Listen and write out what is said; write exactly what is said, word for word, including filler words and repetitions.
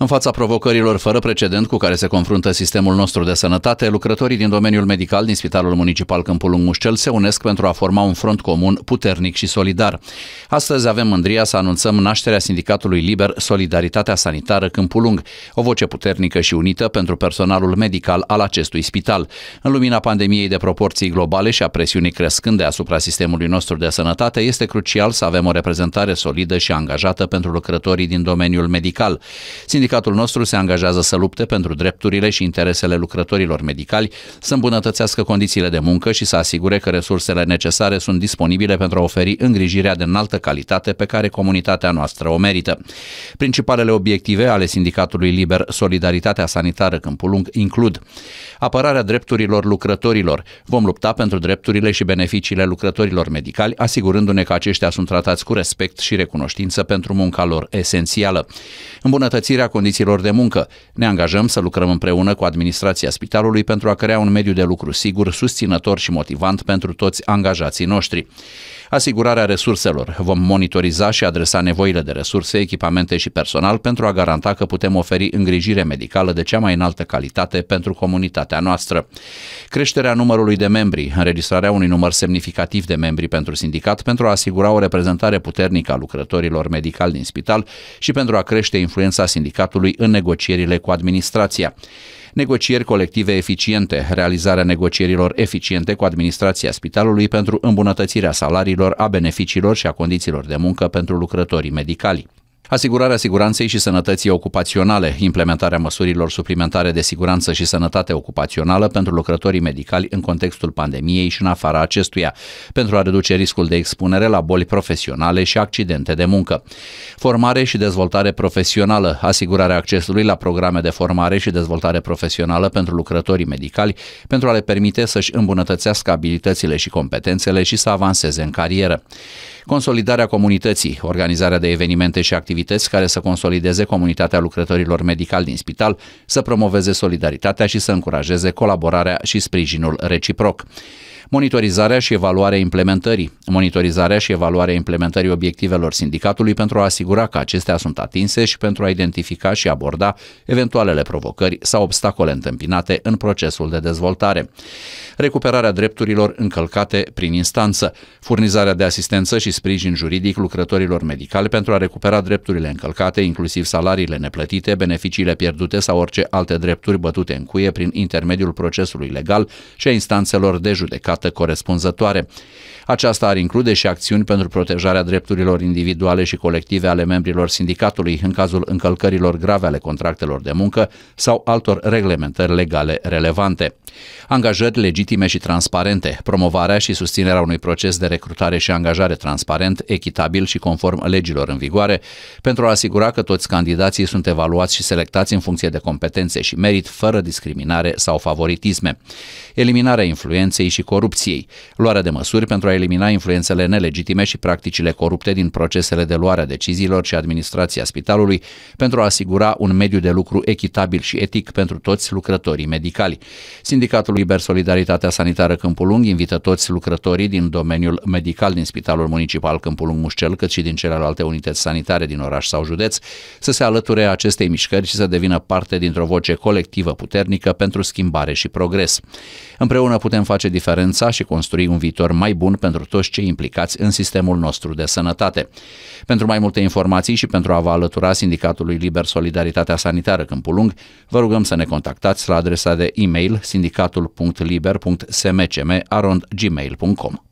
În fața provocărilor fără precedent cu care se confruntă sistemul nostru de sănătate, lucrătorii din domeniul medical din Spitalul Municipal Câmpulung-Mușcel se unesc pentru a forma un front comun puternic și solidar. Astăzi avem mândria să anunțăm nașterea Sindicatului Liber Solidaritatea Sanitară Câmpulung, o voce puternică și unită pentru personalul medical al acestui spital. În lumina pandemiei de proporții globale și a presiunii crescânde asupra sistemului nostru de sănătate, este crucial să avem o reprezentare solidă și angajată pentru lucrătorii din domeniul medical. Sindicatul Sindicatul nostru se angajează să lupte pentru drepturile și interesele lucrătorilor medicali, să îmbunătățească condițiile de muncă și să asigure că resursele necesare sunt disponibile pentru a oferi îngrijirea de înaltă calitate pe care comunitatea noastră o merită. Principalele obiective ale Sindicatului Liber Solidaritatea Sanitară Câmpulung includ apărarea drepturilor lucrătorilor. Vom lupta pentru drepturile și beneficiile lucrătorilor medicali, asigurându-ne că aceștia sunt tratați cu respect și recunoștință pentru munca lor esențială. Îmbunătățirea condițiilor de muncă. Ne angajăm să lucrăm împreună cu administrația spitalului pentru a crea un mediu de lucru sigur, susținător și motivant pentru toți angajații noștri. Asigurarea resurselor. Vom monitoriza și adresa nevoile de resurse, echipamente și personal pentru a garanta că putem oferi îngrijire medicală de cea mai înaltă calitate pentru comunitatea noastră. Creșterea numărului de membri. Înregistrarea unui număr semnificativ de membri pentru sindicat pentru a asigura o reprezentare puternică a lucrătorilor medicali din spital și pentru a crește influența sindicatului în negocierile cu administrația. Negocieri colective eficiente, realizarea negocierilor eficiente cu administrația spitalului pentru îmbunătățirea salariilor, a beneficiilor și a condițiilor de muncă pentru lucrătorii medicali. Asigurarea siguranței și sănătății ocupaționale, implementarea măsurilor suplimentare de siguranță și sănătate ocupațională pentru lucrătorii medicali în contextul pandemiei și în afara acestuia, pentru a reduce riscul de expunere la boli profesionale și accidente de muncă. Formare și dezvoltare profesională, asigurarea accesului la programe de formare și dezvoltare profesională pentru lucrătorii medicali, pentru a le permite să-și îmbunătățească abilitățile și competențele și să avanseze în carieră. Consolidarea comunității, organizarea de evenimente și activități care să consolideze comunitatea lucrătorilor medicali din spital, să promoveze solidaritatea și să încurajeze colaborarea și sprijinul reciproc. Monitorizarea și evaluarea implementării. Monitorizarea și evaluarea implementării obiectivelor sindicatului pentru a asigura că acestea sunt atinse și pentru a identifica și aborda eventualele provocări sau obstacole întâmpinate în procesul de dezvoltare. Recuperarea drepturilor încălcate prin instanță. Furnizarea de asistență și sprijin juridic lucrătorilor medicali pentru a recupera drepturile încălcate, inclusiv salariile neplătite, beneficiile pierdute sau orice alte drepturi bătute în cuie prin intermediul procesului legal și a instanțelor de judecată corespunzătoare. Aceasta ar include și acțiuni pentru protejarea drepturilor individuale și colective ale membrilor sindicatului în cazul încălcărilor grave ale contractelor de muncă sau altor reglementări legale relevante. Angajări legitime și transparente, promovarea și susținerea unui proces de recrutare și angajare transparent, echitabil și conform legilor în vigoare, pentru a asigura că toți candidații sunt evaluați și selectați în funcție de competențe și merit, fără discriminare sau favoritisme. Eliminarea influenței și corupției, luarea de măsuri pentru a elimina influențele nelegitime și practicile corupte din procesele de luare a deciziilor și administrația spitalului, pentru a asigura un mediu de lucru echitabil și etic pentru toți lucrătorii medicali. Sindicatul Liber Solidaritatea Sanitară Câmpulung invită toți lucrătorii din domeniul medical din Spitalul Municipal Câmpulung-Mușcel, cât și din celelalte unități sanitare din oraș sau județ, să se alăture acestei mișcări și să devină parte dintr-o voce colectivă puternică pentru schimbare și progres. Împreună putem face diferența și construi un viitor mai bun pentru toți cei implicați în sistemul nostru de sănătate. Pentru mai multe informații și pentru a vă alătura Sindicatului Liber Solidaritatea Sanitară Câmpulung, vă rugăm să ne contactați la adresa de e-mail sindicatul punct liber punct s m c m arond gmail punct com.